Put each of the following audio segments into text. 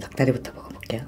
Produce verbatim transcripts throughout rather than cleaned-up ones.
닭다리부터 먹어볼게요.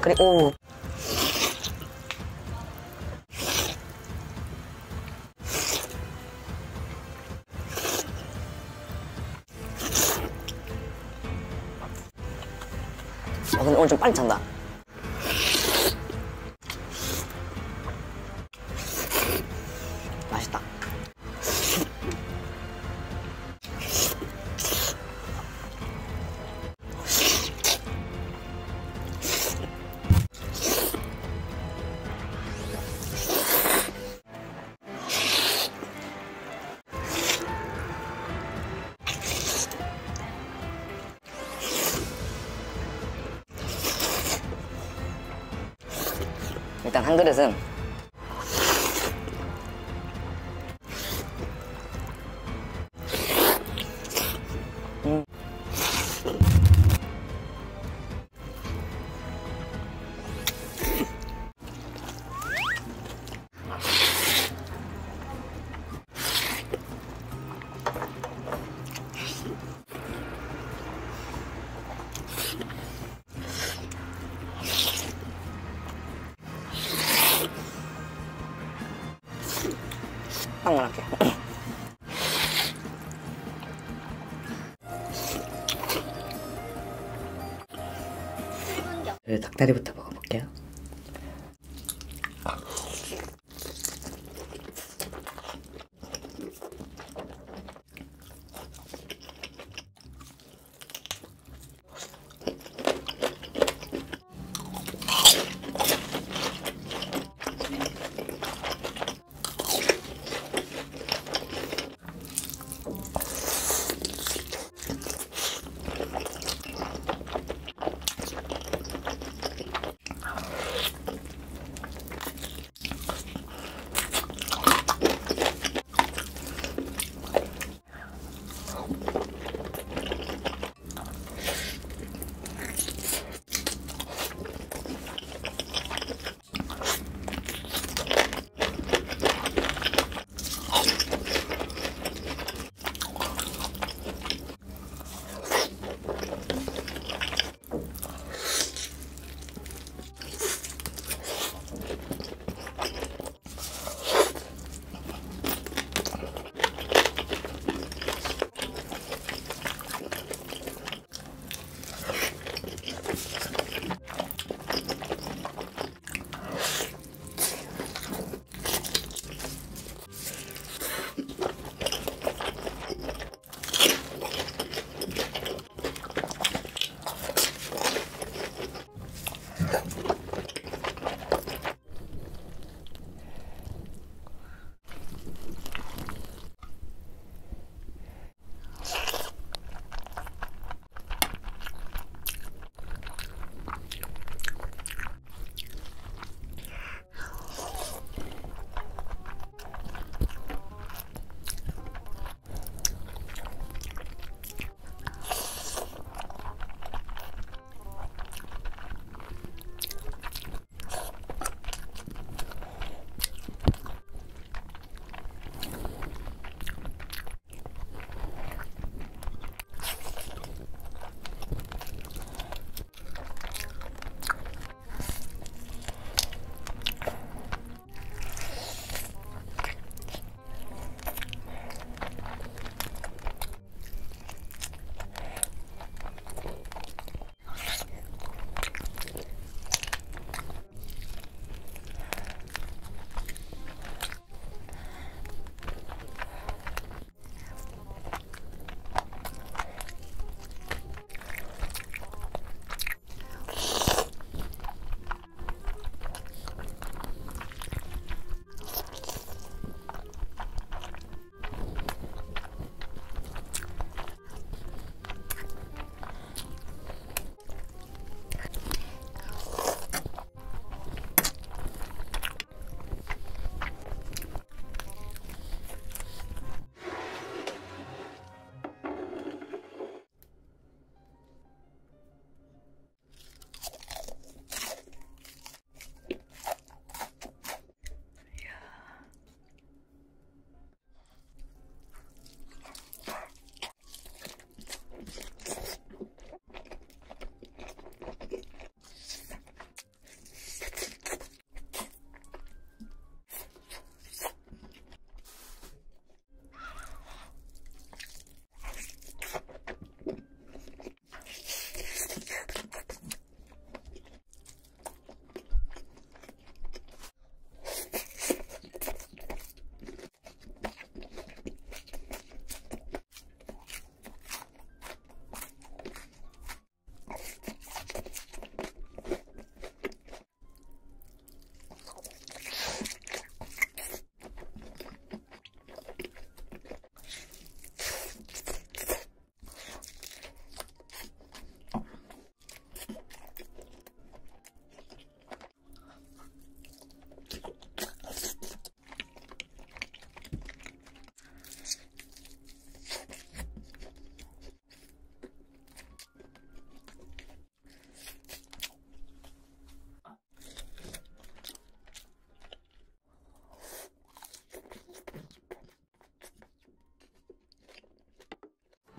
그리고 아 근데 오늘 좀 빨리 찬다. 맛있다. 일단 한 그릇은 음. 빵만 할게요. 닭다리부터 먹어볼게요.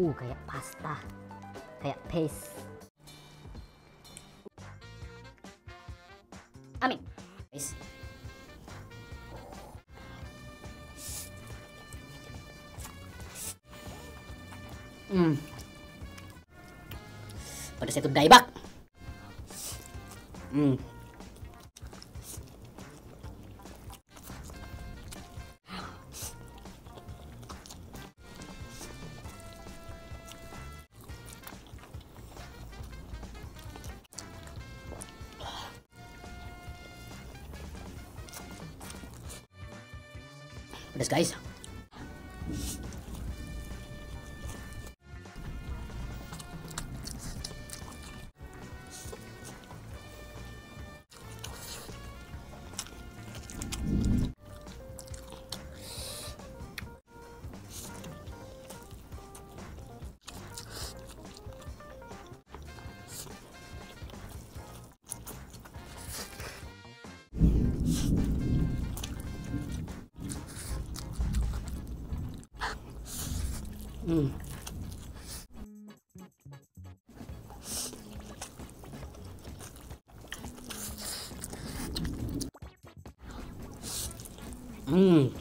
Uh, kayak pasta, kayak paste. Amin. Guys. Hmm. Pedasnya tuh daibak. Hmm. Pedas guys. Hmm. Hmm.